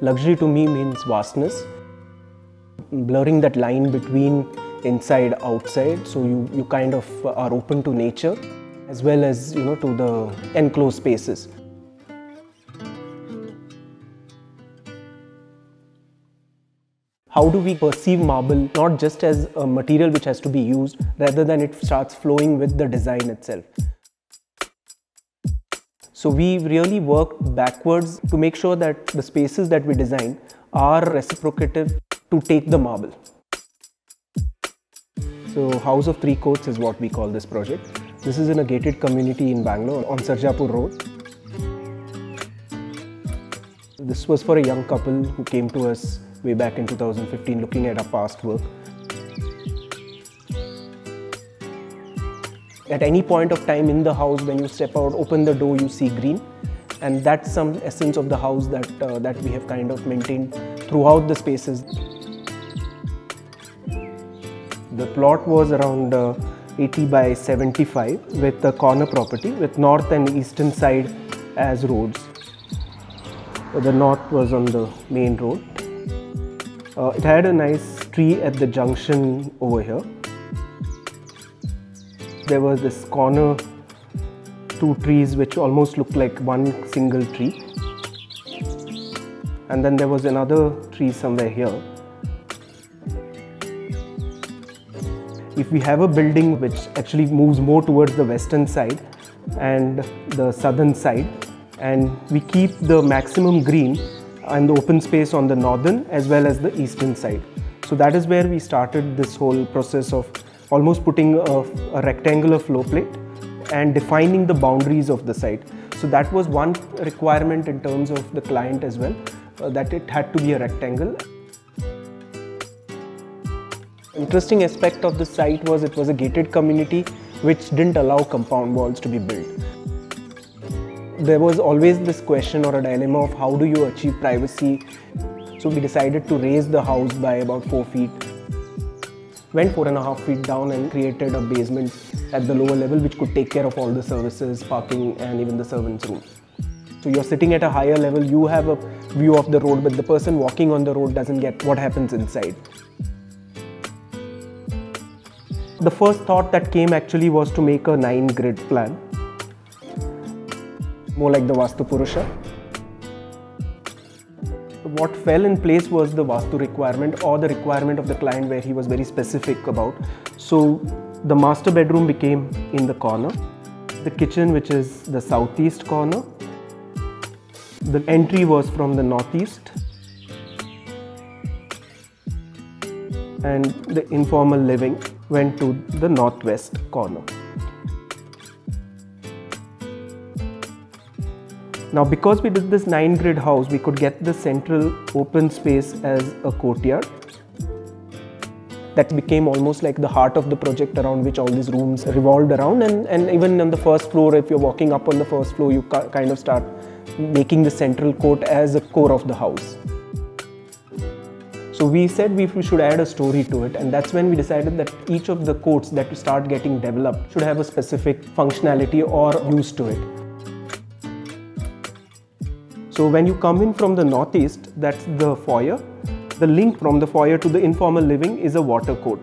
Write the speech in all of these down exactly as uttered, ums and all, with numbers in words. Luxury to me means vastness, blurring that line between inside, outside, so you, you kind of are open to nature as well as, you know, to the enclosed spaces. How do we perceive marble not just as a material which has to be used, rather than it starts flowing with the design itself? So we really work backwards to make sure that the spaces that we design are reciprocative to take the marble. So House of Three Courts is what we call this project. This is in a gated community in Bangalore on Sarjapur Road. This was for a young couple who came to us way back in two thousand fifteen looking at our past work. At any point of time in the house, when you step out, open the door, you see green, and that's some essence of the house that, uh, that we have kind of maintained throughout the spaces. The plot was around uh, eighty by seventy-five with a corner property with north and eastern side as roads. The north was on the main road. Uh, it had a nice tree at the junction over here. There was this corner, two trees which almost looked like one single tree. And then there was another tree somewhere here. If we have a building which actually moves more towards the western side and the southern side, and we keep the maximum green and the open space on the northern as well as the eastern side. So that is where we started this whole process of almost putting a, a rectangular floor plate and defining the boundaries of the site. So that was one requirement in terms of the client as well, uh, that it had to be a rectangle. Interesting aspect of the site was it was a gated community which didn't allow compound walls to be built. There was always this question or a dilemma of how do you achieve privacy. So we decided to raise the house by about four feet. Went four and a half feet down and created a basement at the lower level which could take care of all the services, parking and even the servants' room. So you're sitting at a higher level, you have a view of the road, but the person walking on the road doesn't get what happens inside. The first thought that came actually was to make a nine grid plan, more like the Vastu Purusha. What fell in place was the Vastu requirement or the requirement of the client where he was very specific about. So the master bedroom became in the corner, the kitchen which is the southeast corner, the entry was from the northeast, and the informal living went to the northwest corner. Now because we did this nine grid house, we could get the central open space as a courtyard. That became almost like the heart of the project around which all these rooms revolved around, and, and even on the first floor, if you're walking up on the first floor, you ca kind of start making the central court as a core of the house. So we said we should add a story to it, and that's when we decided that each of the courts that start getting developed should have a specific functionality or use to it. So when you come in from the northeast, that's the foyer. The link from the foyer to the informal living is a water court.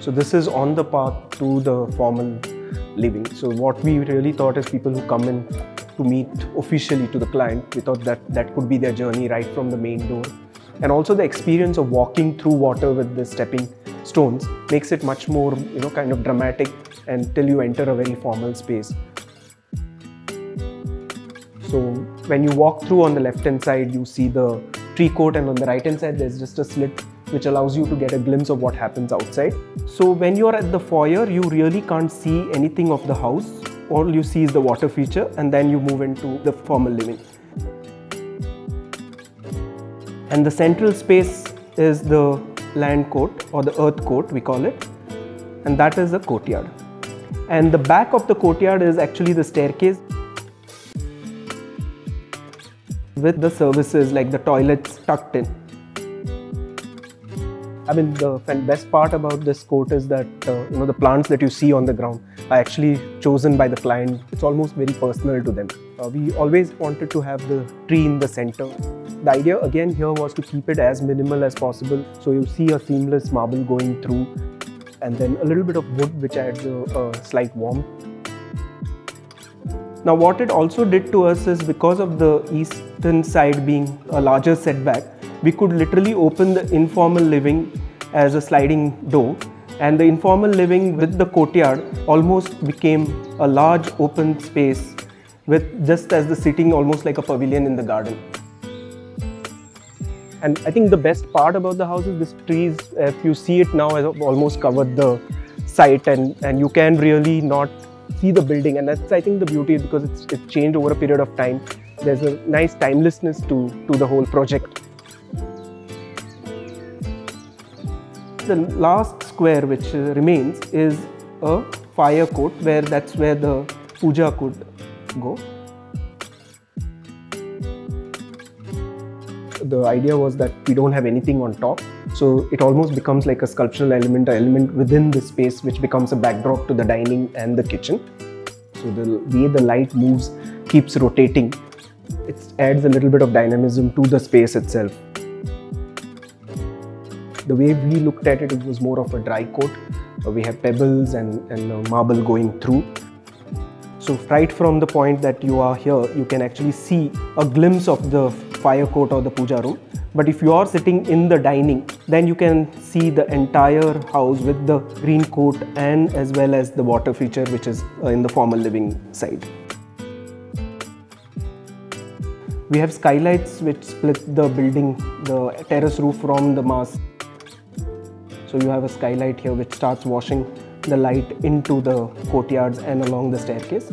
So this is on the path to the formal living. So what we really thought is people who come in to meet officially to the client, we thought that that could be their journey right from the main door. And also the experience of walking through water with the stepping stones makes it much more, you know, kind of dramatic until you enter a very formal space. So when you walk through on the left hand side, you see the tree court, and on the right hand side there's just a slit which allows you to get a glimpse of what happens outside. So when you're at the foyer, you really can't see anything of the house. All you see is the water feature, and then you move into the formal living. And the central space is the land court, or the earth court we call it, and that is the courtyard. And the back of the courtyard is actually the staircase with the services like the toilets tucked in. I mean, the best part about this court is that uh, you know the plants that you see on the ground, are actually chosen by the client. It's almost very personal to them. Uh, we always wanted to have the tree in the center. The idea again here was to keep it as minimal as possible, so you see a seamless marble going through, and then a little bit of wood which adds a, a slight warmth. Now what it also did to us is, because of the eastern side being a larger setback, we could literally open the informal living as a sliding door, and the informal living with the courtyard almost became a large open space with just as the sitting almost like a pavilion in the garden. And I think the best part about the house is this trees, if you see it now, has almost covered the site, and, and you can really not see the building, and that's I think the beauty, because it's, it's changed over a period of time. There's a nice timelessness to, to the whole project. The last square which remains is a fire court, where that's where the puja could go. The idea was that we don't have anything on top, so it almost becomes like a sculptural element, an element within the space which becomes a backdrop to the dining and the kitchen. So the way the light moves, keeps rotating, it adds a little bit of dynamism to the space itself. The way we looked at it, it was more of a dry court. We have pebbles and, and marble going through. So right from the point that you are here, you can actually see a glimpse of the fire court or the puja room. But if you are sitting in the dining, then you can see the entire house with the green court and as well as the water feature, which is in the formal living side. We have skylights which split the building, the terrace roof from the mast. So you have a skylight here which starts washing the light into the courtyards and along the staircase.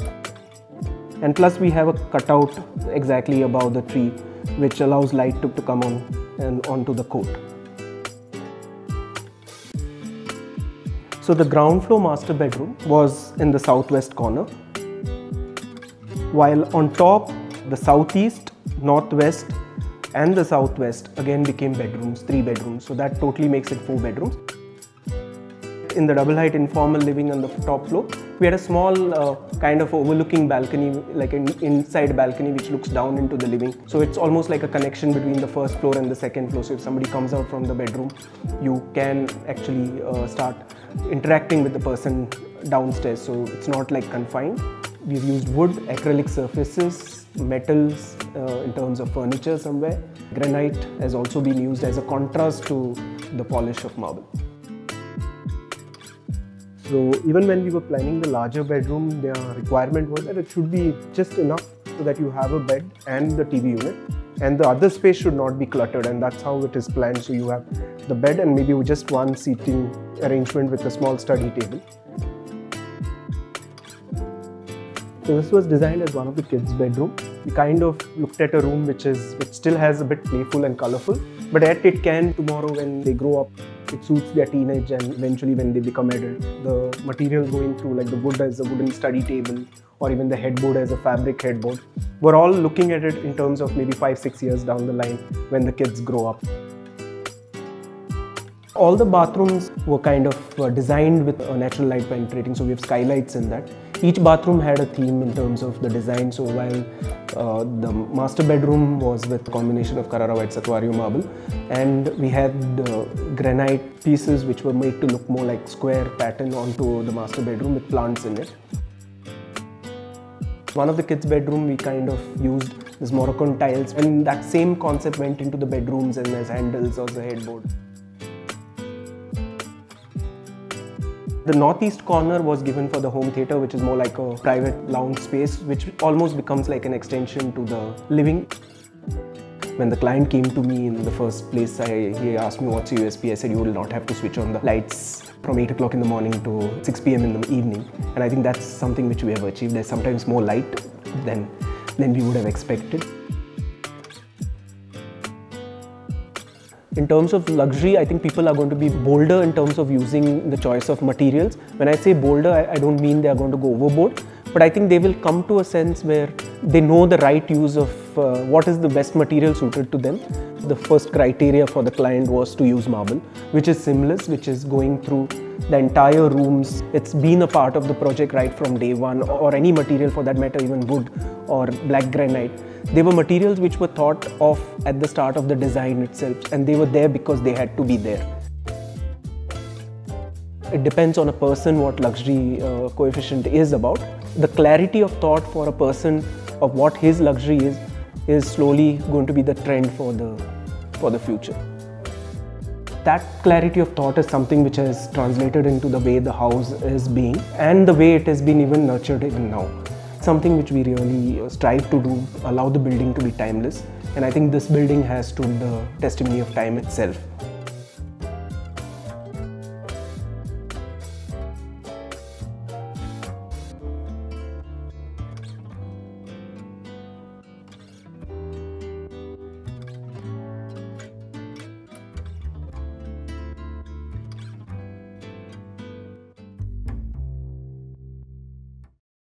And plus we have a cutout exactly above the tree, which allows light to, to come on and onto the court. So the ground floor master bedroom was in the southwest corner, while on top the southeast, northwest and the southwest again became bedrooms, three bedrooms, so that totally makes it four bedrooms. In the double height informal living on the top floor, we had a small uh, kind of overlooking balcony, like an inside balcony which looks down into the living. So it's almost like a connection between the first floor and the second floor. So if somebody comes out from the bedroom, you can actually uh, start interacting with the person downstairs. So it's not like confined. We've used wood, acrylic surfaces, metals uh, in terms of furniture somewhere. Granite has also been used as a contrast to the polish of marble. So even when we were planning the larger bedroom, the requirement was that it should be just enough so that you have a bed and the T V unit, and the other space should not be cluttered, and that's how it is planned. So you have the bed and maybe just one seating arrangement with a small study table. So this was designed as one of the kids' bedroom. We kind of looked at a room which is which still has a bit playful and colourful, but yet it can tomorrow when they grow up. It suits their teenage and eventually when they become adult. The material going through, like the wood as a wooden study table or even the headboard as a fabric headboard. We're all looking at it in terms of maybe five, six years down the line when the kids grow up. All the bathrooms were kind of designed with a natural light penetrating, so we have skylights in that. Each bathroom had a theme in terms of the design, so while uh, the master bedroom was with a combination of Carrara white Satuario marble, and we had uh, granite pieces which were made to look more like square pattern onto the master bedroom with plants in it. One of the kids' bedroom we kind of used this Moroccan tiles, and that same concept went into the bedrooms and as handles or the headboard. The northeast corner was given for the home theatre, which is more like a private lounge space, which almost becomes like an extension to the living. When the client came to me in the first place, I, he asked me what's U S P. I said you will not have to switch on the lights from eight o'clock in the morning to six P M in the evening. And I think that's something which we have achieved. There's sometimes more light than, than we would have expected. In terms of luxury, I think people are going to be bolder in terms of using the choice of materials. When I say bolder, I, I don't mean they are going to go overboard, but I think they will come to a sense where they know the right use of uh, what is the best material suited to them. The first criteria for the client was to use marble, which is seamless, which is going through the entire rooms. It's been a part of the project right from day one, or any material for that matter, even wood or black granite. They were materials which were thought of at the start of the design itself, and they were there because they had to be there. It depends on a person what luxury uh, coefficient is about. The clarity of thought for a person of what his luxury is, is slowly going to be the trend for the, for the future. That clarity of thought is something which has translated into the way the house is being, and the way it has been even nurtured even now. Something which we really strive to do, allow the building to be timeless. And I think this building has stood the testimony of time itself.